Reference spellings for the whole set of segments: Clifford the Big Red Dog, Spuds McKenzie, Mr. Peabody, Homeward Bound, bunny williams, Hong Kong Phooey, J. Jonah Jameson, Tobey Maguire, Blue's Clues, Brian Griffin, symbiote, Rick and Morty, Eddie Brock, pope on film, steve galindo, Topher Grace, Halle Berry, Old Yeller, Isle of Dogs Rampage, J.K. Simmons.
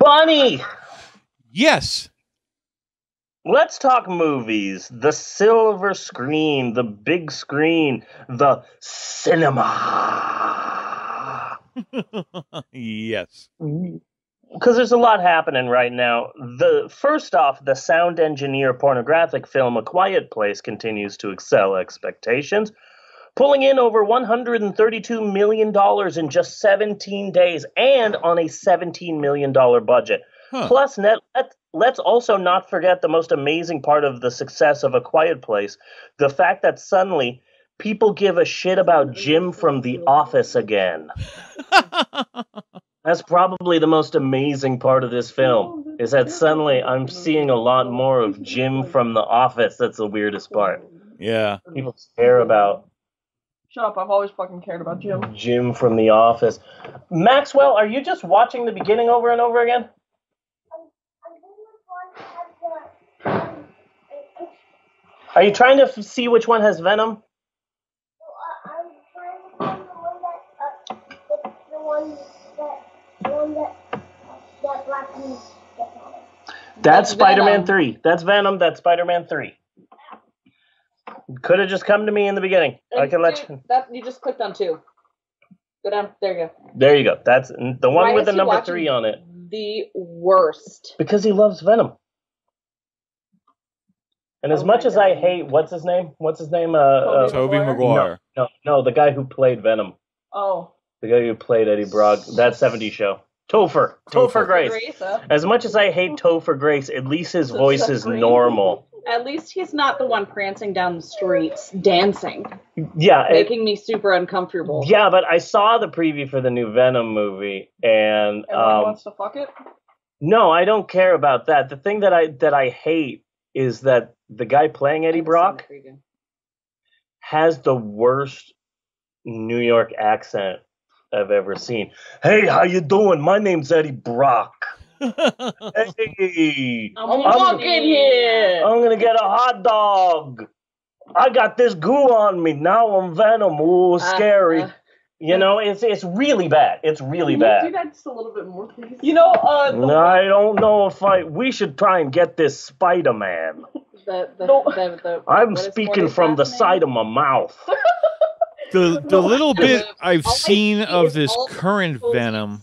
Bunny! Yes. Let's talk movies. The silver screen, the big screen, the cinema. Yes. Because there's a lot happening right now. First off, the sound engineer pornographic film A Quiet Place continues to excel expectations, pulling in over $132 million in just 17 days and on a $17 million budget. Huh. Plus, let's also not forget the most amazing part of the success of A Quiet Place, the fact that suddenly people give a shit about Jim from The Office again. That's probably the most amazing part of this film, is that suddenly I'm seeing a lot more of Jim from The Office. That's the weirdest part. Yeah. People care about... Shut up, I've always fucking cared about Jim. Jim from The Office. Maxwell, are you just watching the beginning over and over again? Are you trying to see which one has Venom? I'm trying to find the one that Black Panther. That's Spider-Man 3. That's Venom. That's Spider-Man 3. Could have just come to me in the beginning. And I can let you. That, you just clicked on 2. Go down. There you go. There you go. That's the one with the number 3 on it. The worst. Because he loves Venom. And as much as I hate, what's his name? Tobey Maguire. No, the guy who played Venom. Oh. The guy who played Eddie Brock. That 70s show. Topher Grace. As much as I hate Topher Grace, at least his voice is normal. At least he's not the one prancing down the streets dancing. Yeah. Making me super uncomfortable. Yeah, but I saw the preview for the new Venom movie, and everyone wants to fuck it? No, I don't care about that. The thing that I hate is that the guy playing Eddie Brock has the worst New York accent I've ever seen. Hey, how you doing? My name's Eddie Brock. Hey, I'm walking here. I'm gonna get a hot dog. I got this goo on me. Now I'm Venom. Ooh, scary. It's really bad. It's really bad. Can you do that just a little bit more, please? I don't know if we should try and get this Spider-Man. I'm speaking from the side of my mouth. The little bit I've seen of this current Venom.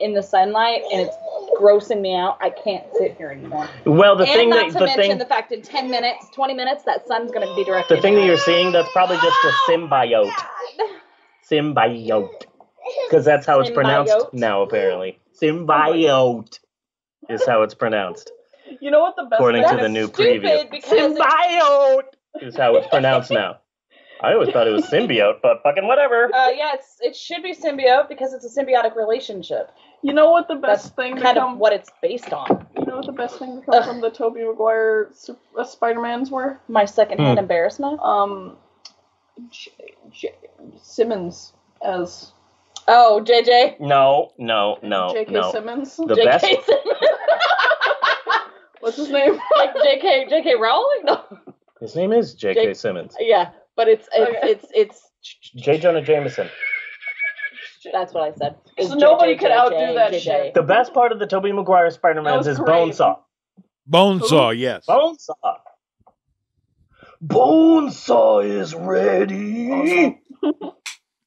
In the sunlight, and it's grossing me out. I can't sit here anymore. Well, the fact in 10 minutes, 20 minutes, that sun's going to be directed. The thing that you're seeing, that's probably just a symbiote. God. Symbiote, because that's how it's pronounced now, apparently. Symbiote is how it's pronounced. You know what the best? According to the new preview, symbiote is how it's pronounced now. I always thought it was symbiote, but fucking whatever. It should be symbiote because it's a symbiotic relationship. You know what the best thing? That's kind of what it's based on. You know what the best thing to come from the Tobey Maguire Spider-Mans were? My secondhand embarrassment. J.K. Simmons as... Oh, J.J.? No. J.K. Simmons? The J.K. best? Simmons. What's his name? Like J.K. Rowling? No. His name is J.K. Simmons. Yeah, but it's J. Jonah Jameson. That's what I said. It's so nobody could outdo that shit. The best part of the Tobey Maguire Spider-Man is Bonesaw. Bonesaw, yes. Bonesaw. Bonesaw is ready.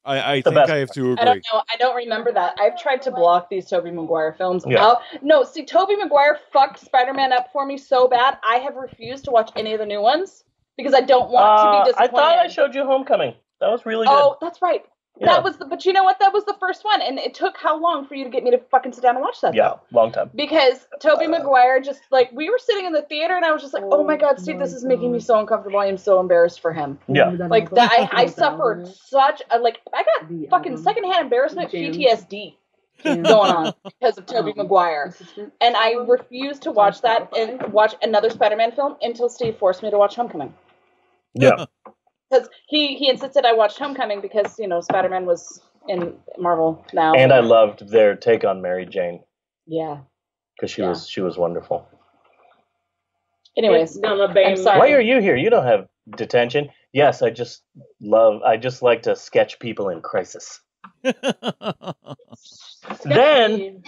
I think I have to agree. I don't know. I don't remember that. I've tried to block these Tobey Maguire films. Yeah. Tobey Maguire fucked Spider-Man up for me so bad, I have refused to watch any of the new ones because I don't want to be disappointed. I thought I showed you Homecoming. That was really good. Oh, that's right. Yeah. But you know what? That was the first one, and it took how long for you to get me to fucking sit down and watch that? Yeah, long time. Because Tobey Maguire just, we were sitting in the theater, and I was just like, oh my God, Steve, this is making me so uncomfortable. I am so embarrassed for him. Yeah. I suffered such I got fucking secondhand embarrassment PTSD going on because of Tobey Maguire. And I refused to watch that and watch another Spider-Man film until Steve forced me to watch Homecoming. Yeah. Because he insisted I watched Homecoming because, Spider-Man was in Marvel now. And I loved their take on Mary Jane. Yeah. Because she was wonderful. Anyways, I'm sorry. Why are you here? You don't have detention. Yes, I just like to sketch people in crisis. Then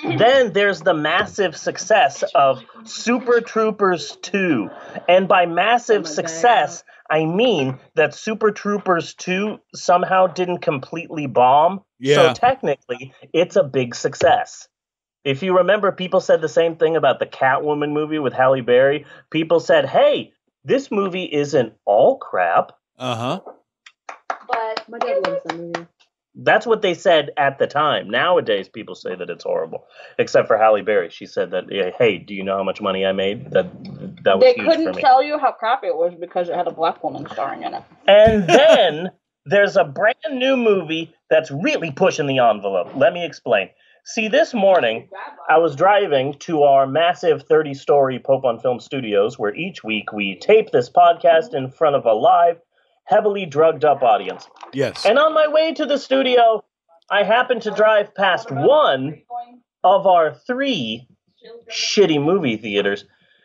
there's the massive success of Super Troopers 2. And by massive success, I mean that Super Troopers 2 somehow didn't completely bomb. Yeah. So technically, it's a big success. If you remember, people said the same thing about the Catwoman movie with Halle Berry. People said, hey, this movie isn't all crap. Uh-huh. But my dad loves that movie. That's what they said at the time. Nowadays, people say that it's horrible, except for Halle Berry. She said that, hey, do you know how much money I made? That was huge for me. They couldn't tell you how crap it was because it had a black woman starring in it. And then there's a brand new movie that's really pushing the envelope. Let me explain. See, this morning, I was driving to our massive 30-story Pope on Film Studios, where each week we tape this podcast in front of a live, heavily drugged-up audience. Yes. And on my way to the studio, I happened to drive past one of our three shitty movie theaters.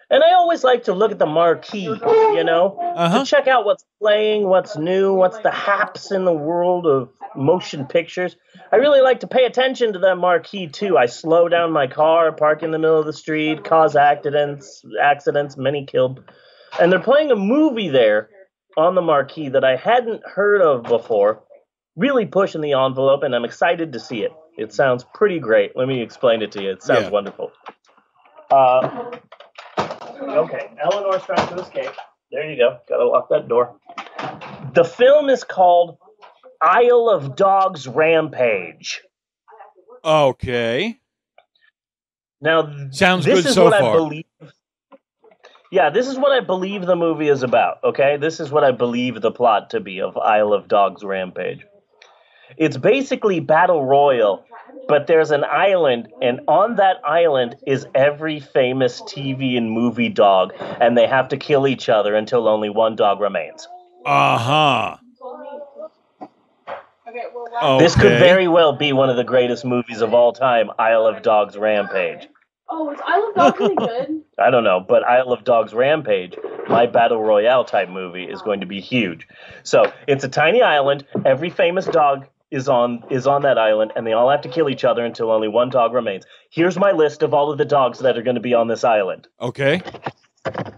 And I always like to look at the marquee, you know, to check out what's playing, what's new, what's the haps in the world of motion pictures. I really like to pay attention to that marquee, too. I slow down my car, park in the middle of the street, cause accidents, many killed. And they're playing a movie there on the marquee that I hadn't heard of before, really pushing the envelope, and I'm excited to see it. It sounds pretty great. Let me explain it to you. It sounds wonderful. Okay, Eleanor's trying to escape. There you go. Gotta lock that door. The film is called Isle of Dogs Rampage. Okay. Now, sounds good so far. Yeah, this is what I believe the movie is about, okay? This is what I believe the plot to be of Isle of Dogs Rampage. It's basically Battle Royale, but there's an island, and on that island is every famous TV and movie dog, and they have to kill each other until only one dog remains. Uh-huh. Okay. This could very well be one of the greatest movies of all time, Isle of Dogs Rampage. Oh, is Isle of Dogs really good? I don't know, but Isle of Dogs Rampage, my Battle Royale type movie, is going to be huge. So it's a tiny island. Every famous dog is on that island, and they all have to kill each other until only one dog remains. Here's my list of all of the dogs that are going to be on this island. Okay.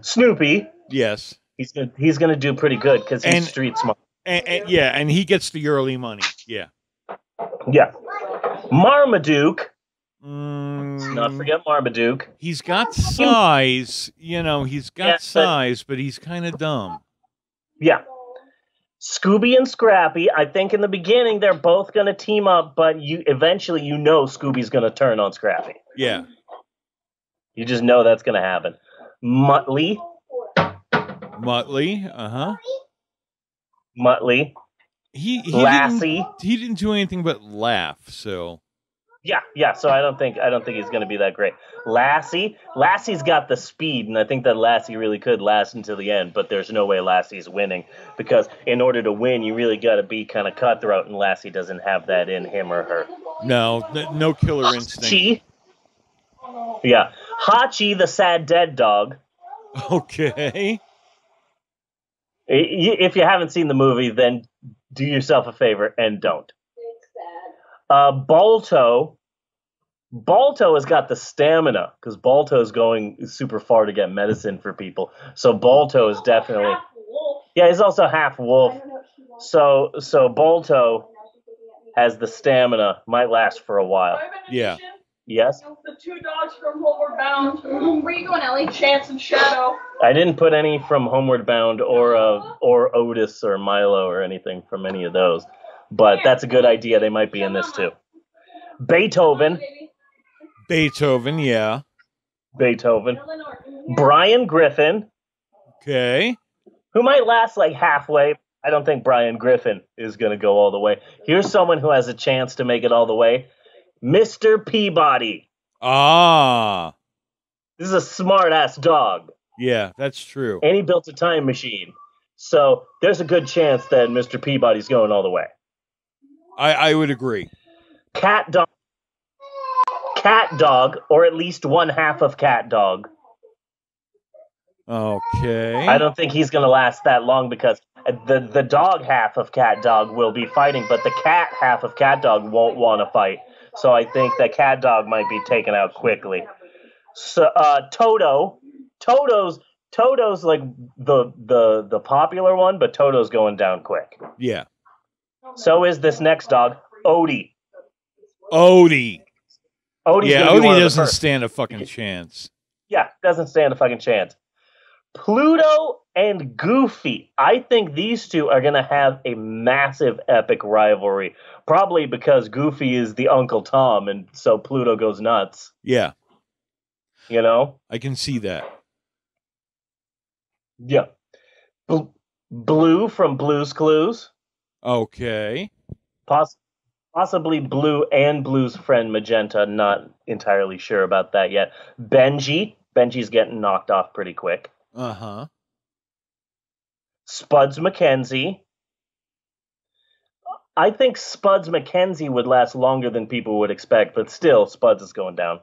Snoopy. Yes. He's going to do pretty good because he's street smart. And he gets the early money. Yeah. Yeah. Marmaduke. Let's not forget Marmaduke. He's got size, you know, but he's kind of dumb. Yeah. Scooby and Scrappy, I think in the beginning they're both going to team up, but eventually Scooby's going to turn on Scrappy. Yeah. You just know that's going to happen. Muttley, uh-huh. Muttley. Lassie. He didn't do anything but laugh, so... Yeah. So I don't think he's going to be that great. Lassie's got the speed, and I think that Lassie really could last until the end. But there's no way Lassie's winning because in order to win, you really got to be kind of cutthroat, and Lassie doesn't have that in him or her. No killer instinct. Hachi, the sad dead dog. Okay. If you haven't seen the movie, then do yourself a favor and don't. Balto has got the stamina because Balto's going super far to get medicine for people. So Balto is definitely, he's also half wolf. So Balto has the stamina, might last for a while. Yeah. Yes. The two dogs from Homeward Bound. Where you going, Ellie? Chance and Shadow. I didn't put any from Homeward Bound or Otis or Milo or anything from any of those. But that's a good idea. They might be in this, too. Beethoven, yeah. Beethoven. Brian Griffin. Okay. Who might last like halfway. I don't think Brian Griffin is going to go all the way. Here's someone who has a chance to make it all the way. Mr. Peabody. Ah. This is a smart-ass dog. Yeah, that's true. And he built a time machine. So there's a good chance that Mr. Peabody's going all the way. I would agree. Cat dog, or at least one half of cat dog. Okay. I don't think he's going to last that long because The dog half of Cat Dog will be fighting, but the cat half of Cat Dog won't want to fight. So I think that Cat Dog might be taken out quickly. So Toto's like the popular one, but Toto's going down quick. Yeah. So is this next dog, Odie. Odie. Yeah, Odie doesn't stand a fucking chance. Yeah, doesn't stand a fucking chance. Pluto and Goofy. I think these two are going to have a massive epic rivalry, probably because Goofy is the Uncle Tom, and so Pluto goes nuts. Yeah. You know? I can see that. Yeah. Blue from Blue's Clues. Okay. Possibly Blue and Blue's friend Magenta. Not entirely sure about that yet. Benji. Benji's getting knocked off pretty quick. Uh-huh. Spuds McKenzie. I think Spuds McKenzie would last longer than people would expect, but still, Spuds is going down.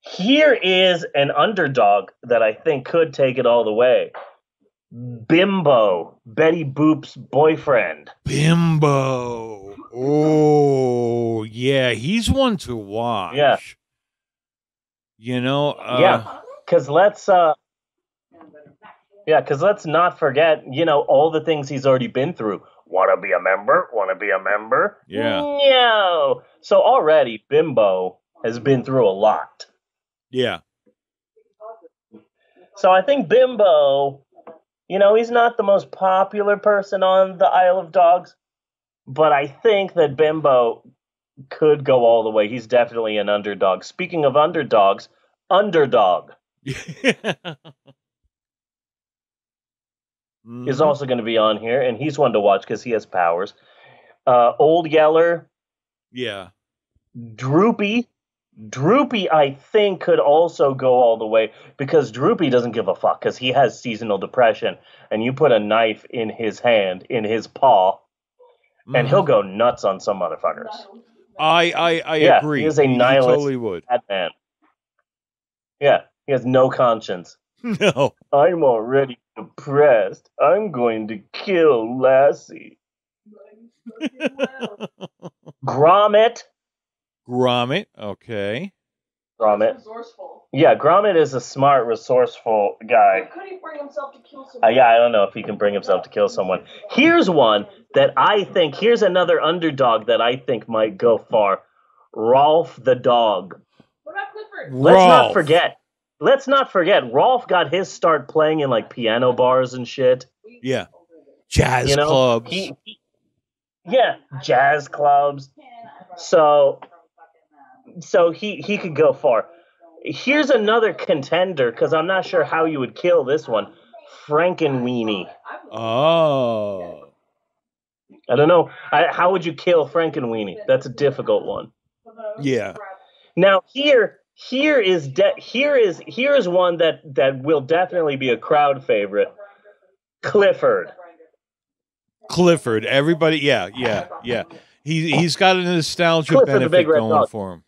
Here is an underdog that I think could take it all the way. Bimbo, Betty Boop's boyfriend. Bimbo. Oh, yeah, he's one to watch. Yeah. You know, yeah, because let's not forget, you know, all the things he's already been through. Want to be a member? Yeah. No. So already Bimbo has been through a lot. Yeah. So I think Bimbo, you know, he's not the most popular person on the Isle of Dogs, but I think that Bimbo could go all the way. He's definitely an underdog. Speaking of underdogs, Underdog is also going to be on here, and he's one to watch because he has powers. Old Yeller. Yeah. Droopy. Droopy, I think, could also go all the way because Droopy doesn't give a fuck because he has seasonal depression, and you put a knife in his hand, in his paw, and he'll go nuts on some motherfuckers. I agree. He is a nihilist. He totally would. Batman. Yeah, he has no conscience. No. I'm already depressed. I'm going to kill Lassie. Gromit, okay. Gromit. Yeah, Gromit is a smart, resourceful guy. Could he bring himself to kill someone? Yeah, I don't know if he can bring himself to kill someone. Here's one that I think, here's another underdog that I think might go far. Rolf the dog. What about Clifford? Let's not forget, Rolf got his start playing in like piano bars and shit. Yeah. Jazz clubs. Jazz clubs. So he could go far. Here's another contender, because I'm not sure how you would kill this one. Frankenweenie. Oh. I don't know. How would you kill Frankenweenie? That's a difficult one. Yeah. Now here is one that will definitely be a crowd favorite. Clifford. Everybody. Yeah. He's got a nostalgia benefit going for him.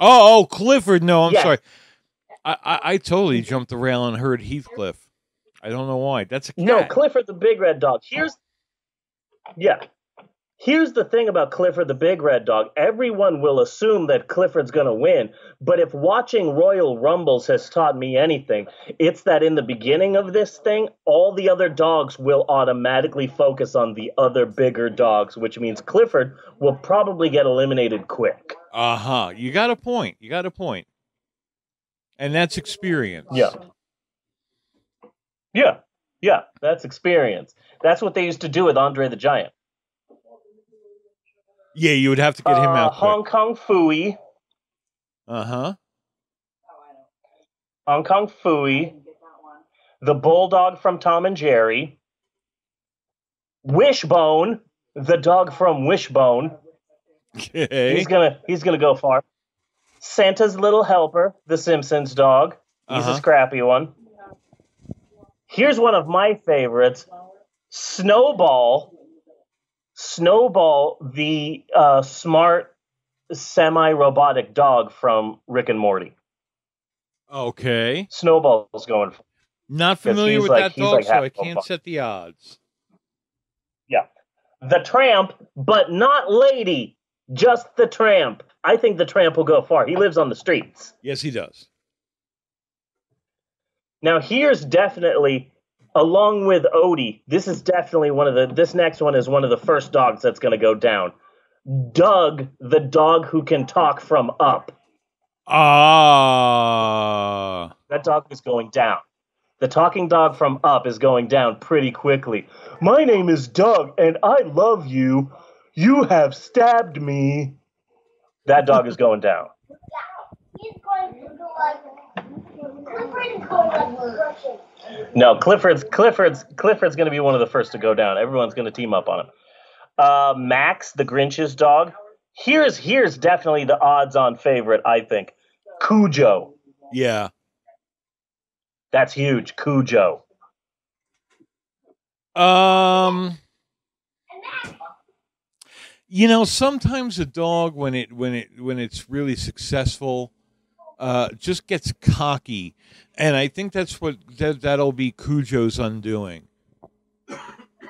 Oh, Clifford. No, I'm sorry. I totally jumped the rail and heard Heathcliff. I don't know why. That's a cat. No, Clifford the Big Red Dog. Here's the thing about Clifford the Big Red Dog. Everyone will assume that Clifford's going to win, but if watching Royal Rumbles has taught me anything, it's that in the beginning of this thing, all the other dogs will automatically focus on the other bigger dogs, which means Clifford will probably get eliminated quick. Uh-huh. You got a point. And that's experience. Yeah, that's experience. That's what they used to do with Andre the Giant. Yeah, you would have to get him out quick. Hong Kong Phooey. Uh-huh. Hong Kong Phooey. The Bulldog from Tom and Jerry. Wishbone, the dog from Wishbone. Okay. He's gonna go far. Santa's Little Helper, the Simpsons dog. He's a scrappy one. Here's one of my favorites, Snowball, the smart, semi-robotic dog from Rick and Morty. Okay. Snowball's going for it. Not familiar with that dog, so I can't set the odds. Yeah. The Tramp, but not Lady. Just the Tramp. I think the Tramp will go far. He lives on the streets. Yes, he does. Now, here's definitely, along with Odie, this is definitely one of the, this next one is one of the first dogs that's going to go down. Doug, the dog who can talk from up. Ah. That dog is going down. The talking dog from up is going down pretty quickly. My name is Doug, and I love you. You have stabbed me. That dog is going down. He's going to go like Clifford is going like Russian. No, Clifford's going to be one of the first to go down. Everyone's going to team up on him. Max, the Grinch's dog. Here's definitely the odds-on favorite, I think. Cujo. Yeah. That's huge, Cujo. You know, sometimes a dog when it's really successful, just gets cocky, and I think that's what that'll be Cujo's undoing.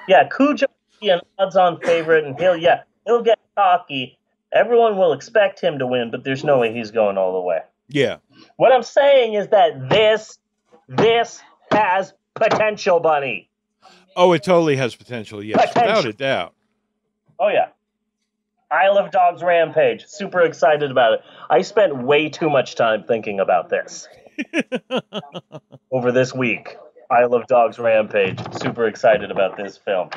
Yeah, Cujo will be an odds-on favorite, and he'll get cocky. Everyone will expect him to win, but there's no way he's going all the way. Yeah. What I'm saying is that this has potential, Bunny. Oh, it totally has potential, yes. Potential. Without a doubt. Oh, yeah. Isle of Dogs Rampage. Super excited about it. I spent way too much time thinking about this. Over this week. Isle of Dogs Rampage. Super excited about this film.